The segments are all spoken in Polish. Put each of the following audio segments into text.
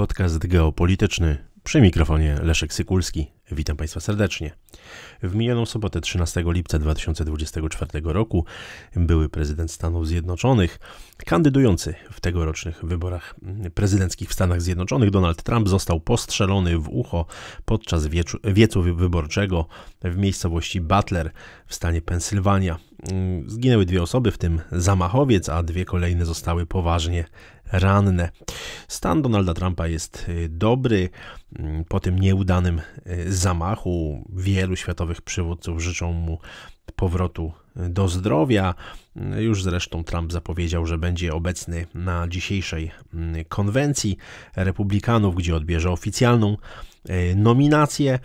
Podcast geopolityczny. Przy mikrofonie Leszek Sykulski. Witam Państwa serdecznie. W minioną sobotę 13 lipca 2024 roku były prezydent Stanów Zjednoczonych, kandydujący w tegorocznych wyborach prezydenckich w Stanach Zjednoczonych, Donald Trump został postrzelony w ucho podczas wiecu wyborczego w miejscowości Butler w stanie Pensylwania. Zginęły dwie osoby, w tym zamachowiec, a dwie kolejne zostały poważnie ranne. Stan Donalda Trumpa jest dobry. Po tym nieudanym zamachu wielu światowych przywódców życzą mu powrotu do zdrowia. Już zresztą Trump zapowiedział, że będzie obecny na dzisiejszej konwencji republikanów, gdzie odbierze oficjalną nominację.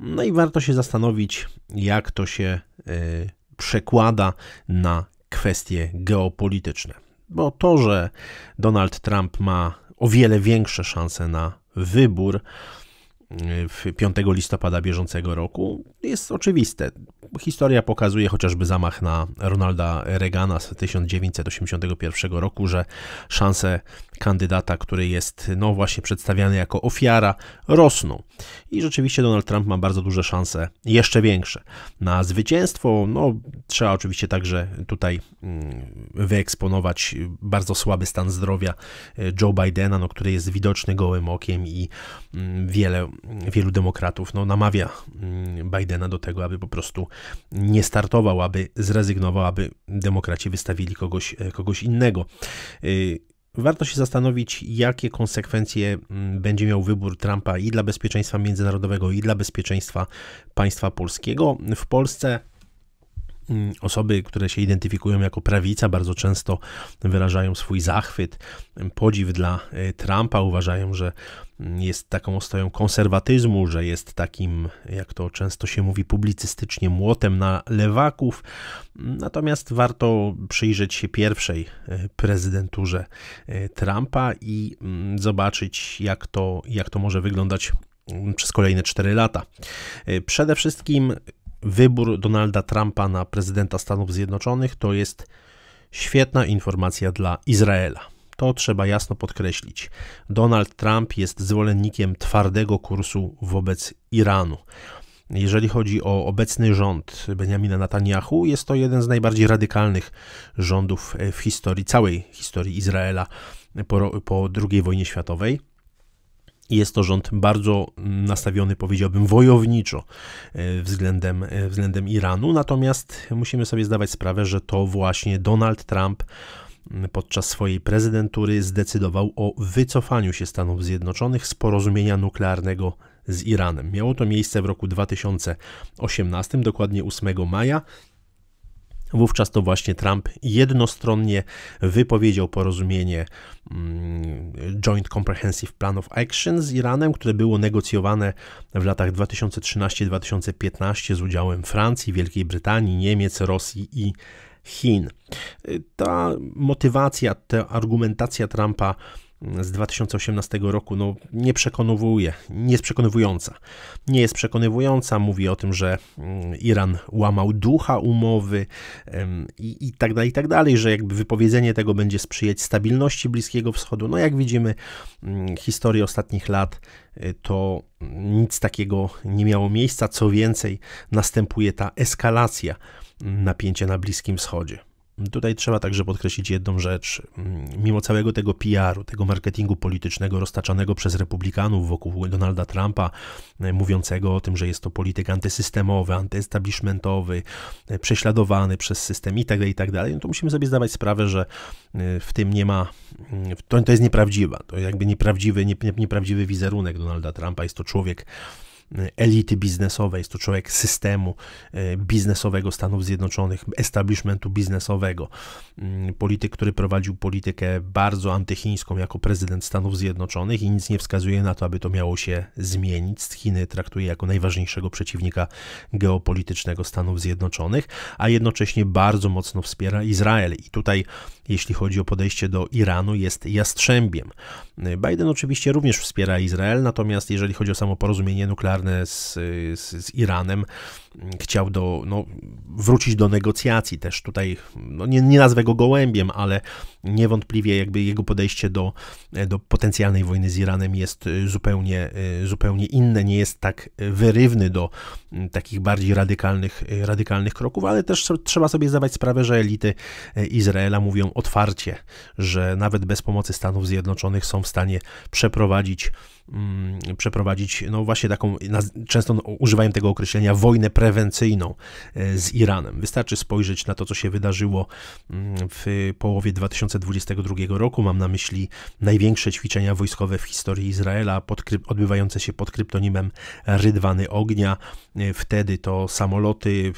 No i warto się zastanowić, jak to się przekłada na kwestie geopolityczne. Bo to, że Donald Trump ma o wiele większe szanse na wybór 5 listopada bieżącego roku jest oczywiste. Historia pokazuje, chociażby zamach na Ronalda Reagana z 1981 roku, że szanse kandydata, który jest właśnie przedstawiany jako ofiara, rosną. I rzeczywiście Donald Trump ma bardzo duże szanse, jeszcze większe, na zwycięstwo. Trzeba oczywiście także tutaj wyeksponować bardzo słaby stan zdrowia Joe Bidena, który jest widoczny gołym okiem i wielu demokratów namawia Bidena do tego, aby po prostu nie startował, aby zrezygnował, aby demokraci wystawili kogoś innego. Warto się zastanowić, jakie konsekwencje będzie miał wybór Trumpa i dla bezpieczeństwa międzynarodowego, i dla bezpieczeństwa państwa polskiego. W Polsce osoby, które się identyfikują jako prawica, bardzo często wyrażają swój zachwyt, podziw dla Trumpa, uważają, że jest taką ostoją konserwatyzmu, że jest takim, jak to często się mówi publicystycznie, młotem na lewaków. Natomiast warto przyjrzeć się pierwszej prezydenturze Trumpa i zobaczyć, jak to może wyglądać przez kolejne 4 lata. Przede wszystkim wybór Donalda Trumpa na prezydenta Stanów Zjednoczonych to jest świetna informacja dla Izraela. To trzeba jasno podkreślić. Donald Trump jest zwolennikiem twardego kursu wobec Iranu. Jeżeli chodzi o obecny rząd Benjamina Netanyahu, jest to jeden z najbardziej radykalnych rządów w historii, całej historii Izraela po II wojnie światowej. Jest to rząd bardzo nastawiony, powiedziałbym, wojowniczo względem Iranu. Natomiast musimy sobie zdawać sprawę, że to właśnie Donald Trump podczas swojej prezydentury zdecydował o wycofaniu się Stanów Zjednoczonych z porozumienia nuklearnego z Iranem. Miało to miejsce w roku 2018, dokładnie 8 maja. Wówczas to właśnie Trump jednostronnie wypowiedział porozumienie Joint Comprehensive Plan of Action z Iranem, które było negocjowane w latach 2013-2015 z udziałem Francji, Wielkiej Brytanii, Niemiec, Rosji i Chin. Ta motywacja, ta argumentacja Trumpa z 2018 roku nie jest przekonywująca, mówi o tym, że Iran łamał ducha umowy i tak dalej, że jakby wypowiedzenie tego będzie sprzyjać stabilności Bliskiego Wschodu. Jak widzimy historię ostatnich lat, to nic takiego nie miało miejsca, co więcej, następuje ta eskalacja napięcia na Bliskim Wschodzie. Tutaj trzeba także podkreślić jedną rzecz. Mimo całego tego PR-u, tego marketingu politycznego roztaczanego przez republikanów wokół Donalda Trumpa, mówiącego o tym, że jest to polityk antysystemowy, antyestablishmentowy, prześladowany przez system itd., to musimy sobie zdawać sprawę, że w tym nie ma... To jest nieprawdziwe. To jakby nieprawdziwy wizerunek Donalda Trumpa. Jest to człowiek elity biznesowej, jest to człowiek systemu biznesowego Stanów Zjednoczonych, establishmentu biznesowego. Polityk, który prowadził politykę bardzo antychińską jako prezydent Stanów Zjednoczonych i nic nie wskazuje na to, aby to miało się zmienić. Chiny traktuje jako najważniejszego przeciwnika geopolitycznego Stanów Zjednoczonych, a jednocześnie bardzo mocno wspiera Izrael. I tutaj, jeśli chodzi o podejście do Iranu, jest jastrzębiem. Biden oczywiście również wspiera Izrael, natomiast jeżeli chodzi o samo porozumienie nuklearne z Iranem, chciał wrócić do negocjacji. Też tutaj, nie nazwę go gołębiem, ale niewątpliwie jakby jego podejście do potencjalnej wojny z Iranem jest zupełnie inne, nie jest tak wyrywny do takich bardziej radykalnych kroków, ale też trzeba sobie zdawać sprawę, że elity Izraela mówią otwarcie, że nawet bez pomocy Stanów Zjednoczonych są w stanie przeprowadzić, no właśnie taką, często używają tego określenia, wojnę prewencyjną z Iranem. Wystarczy spojrzeć na to, co się wydarzyło w połowie 2022 roku. Mam na myśli największe ćwiczenia wojskowe w historii Izraela, odbywające się pod kryptonimem Rydwany Ognia. Wtedy to samoloty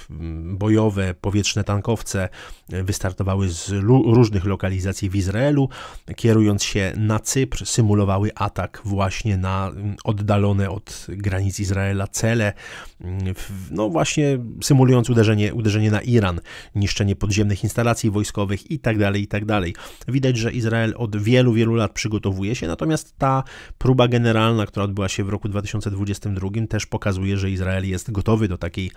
bojowe, powietrzne tankowce wystartowały z różnych lokalizacji w Izraelu, kierując się na Cypr, symulowały atak właśnie na oddalone od granic Izraela cele, no właśnie symulując uderzenie na Iran, niszczenie podziemnych instalacji wojskowych itd. Widać, że Izrael od wielu lat przygotowuje się, natomiast ta próba generalna, która odbyła się w roku 2022, też pokazuje, że Izrael jest gotowy do takiej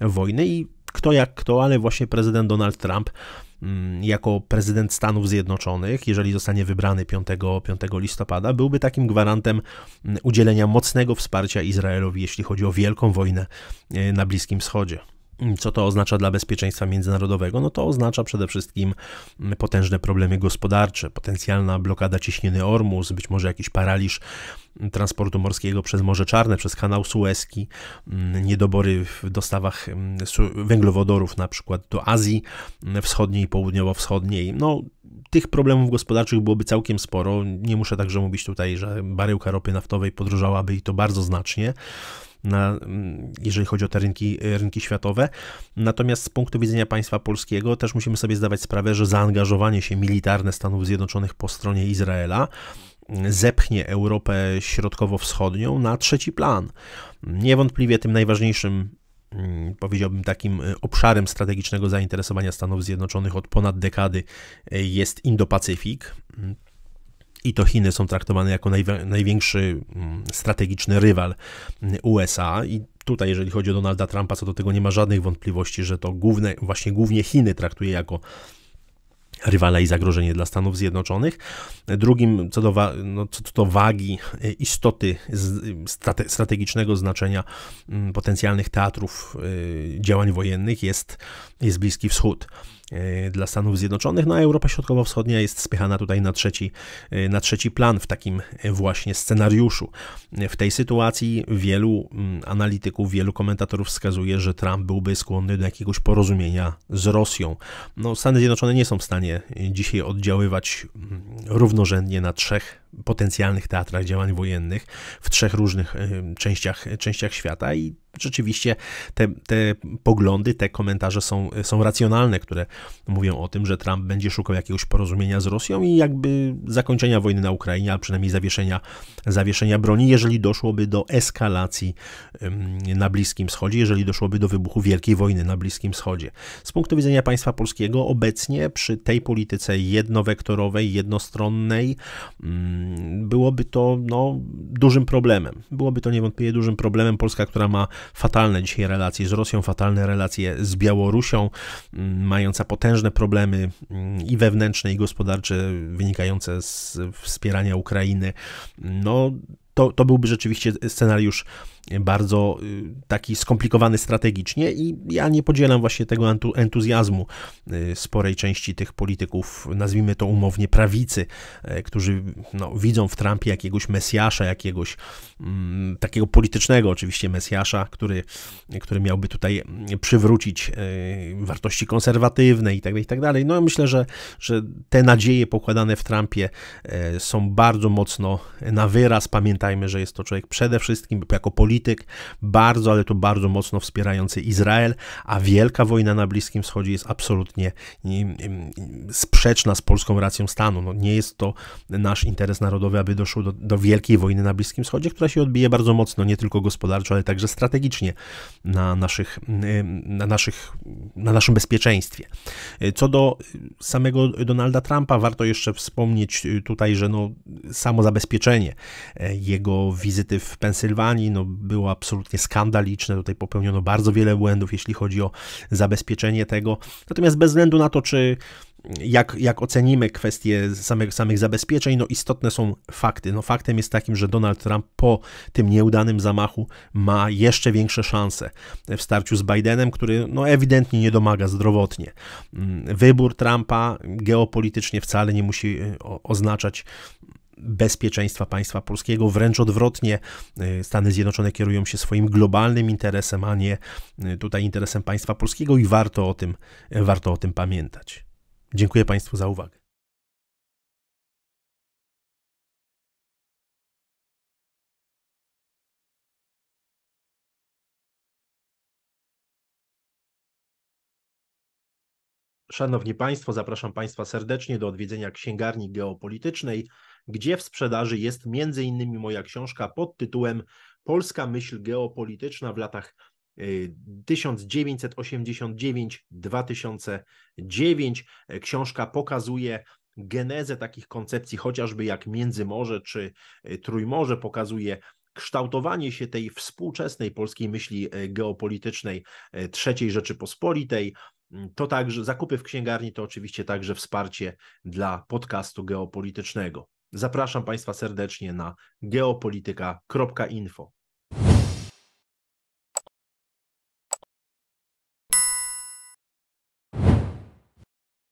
wojny i kto jak kto, ale właśnie prezydent Donald Trump jako prezydent Stanów Zjednoczonych, jeżeli zostanie wybrany 5 listopada, byłby takim gwarantem udzielenia mocnego wsparcia Izraelowi, jeśli chodzi o wielką wojnę na Bliskim Wschodzie. Co to oznacza dla bezpieczeństwa międzynarodowego? No to oznacza przede wszystkim potężne problemy gospodarcze, potencjalna blokada ciśniny Ormus, być może jakiś paraliż transportu morskiego przez Morze Czarne, przez kanał Sueski, niedobory w dostawach węglowodorów na przykład do Azji Wschodniej i Południowo-Wschodniej. No, tych problemów gospodarczych byłoby całkiem sporo. Nie muszę także mówić tutaj, że baryłka ropy naftowej podrożałaby i to bardzo znacznie, jeżeli chodzi o te rynki światowe. Natomiast z punktu widzenia państwa polskiego też musimy sobie zdawać sprawę, że zaangażowanie się militarne Stanów Zjednoczonych po stronie Izraela zepchnie Europę środkowo-wschodnią na trzeci plan. Niewątpliwie tym najważniejszym, powiedziałbym, takim obszarem strategicznego zainteresowania Stanów Zjednoczonych od ponad dekady jest Indo-Pacyfik. I to Chiny są traktowane jako największy strategiczny rywal USA i tutaj, jeżeli chodzi o Donalda Trumpa, co do tego nie ma żadnych wątpliwości, że to właśnie głównie Chiny traktuje jako rywala i zagrożenie dla Stanów Zjednoczonych. Drugim, co do wagi, istoty strategicznego znaczenia potencjalnych teatrów działań wojennych jest Bliski Wschód dla Stanów Zjednoczonych, no a Europa Środkowo-Wschodnia jest spychana tutaj na trzeci plan w takim właśnie scenariuszu. W tej sytuacji wielu analityków, wielu komentatorów wskazuje, że Trump byłby skłonny do jakiegoś porozumienia z Rosją. No, Stany Zjednoczone nie są w stanie dzisiaj oddziaływać równorzędnie na trzech potencjalnych teatrach działań wojennych w trzech różnych częściach świata i rzeczywiście te poglądy, te komentarze są racjonalne, które mówią o tym, że Trump będzie szukał jakiegoś porozumienia z Rosją i jakby zakończenia wojny na Ukrainie, a przynajmniej zawieszenia broni, jeżeli doszłoby do eskalacji na Bliskim Wschodzie, jeżeli doszłoby do wybuchu wielkiej wojny na Bliskim Wschodzie. Z punktu widzenia państwa polskiego obecnie przy tej polityce jednowektorowej, jednostronnej byłoby to dużym problemem. Byłoby to niewątpliwie dużym problemem. Polska, która ma fatalne dzisiaj relacje z Rosją, fatalne relacje z Białorusią, mająca potężne problemy i wewnętrzne, i gospodarcze wynikające z wspierania Ukrainy, to byłby rzeczywiście scenariusz bardzo taki skomplikowany strategicznie i ja nie podzielam właśnie tego entuzjazmu sporej części tych polityków, nazwijmy to umownie prawicy, którzy widzą w Trumpie jakiegoś mesjasza, jakiegoś takiego politycznego oczywiście mesjasza, który miałby tutaj przywrócić wartości konserwatywne itd. No myślę, że te nadzieje pokładane w Trumpie są bardzo mocno na wyraz. Pamiętajmy, że jest to człowiek przede wszystkim jako polityk bardzo, ale to bardzo mocno wspierający Izrael, a wielka wojna na Bliskim Wschodzie jest absolutnie sprzeczna z polską racją stanu. Nie jest to nasz interes narodowy, aby doszło do wielkiej wojny na Bliskim Wschodzie, która się odbije bardzo mocno, nie tylko gospodarczo, ale także strategicznie na naszym bezpieczeństwie. Co do samego Donalda Trumpa, warto jeszcze wspomnieć tutaj, że samo zabezpieczenie jego wizyty w Pensylwanii było absolutnie skandaliczne, tutaj popełniono bardzo wiele błędów, jeśli chodzi o zabezpieczenie tego. Natomiast bez względu na to, czy jak ocenimy kwestie samych zabezpieczeń, no istotne są fakty. No faktem jest takim, że Donald Trump po tym nieudanym zamachu ma jeszcze większe szanse w starciu z Bidenem, który no ewidentnie nie domaga zdrowotnie. Wybór Trumpa geopolitycznie wcale nie musi oznaczać bezpieczeństwa państwa polskiego. Wręcz odwrotnie, Stany Zjednoczone kierują się swoim globalnym interesem, a nie tutaj interesem państwa polskiego i warto o tym pamiętać. Dziękuję Państwu za uwagę. Szanowni Państwo, zapraszam Państwa serdecznie do odwiedzenia Księgarni Geopolitycznej, gdzie w sprzedaży jest m.in. moja książka pod tytułem Polska myśl geopolityczna w latach 1989-2009. Książka pokazuje genezę takich koncepcji, chociażby jak Międzymorze czy Trójmorze, pokazuje kształtowanie się tej współczesnej polskiej myśli geopolitycznej III Rzeczypospolitej. To także zakupy w księgarni, to oczywiście także wsparcie dla podcastu geopolitycznego. Zapraszam Państwa serdecznie na geopolityka.info.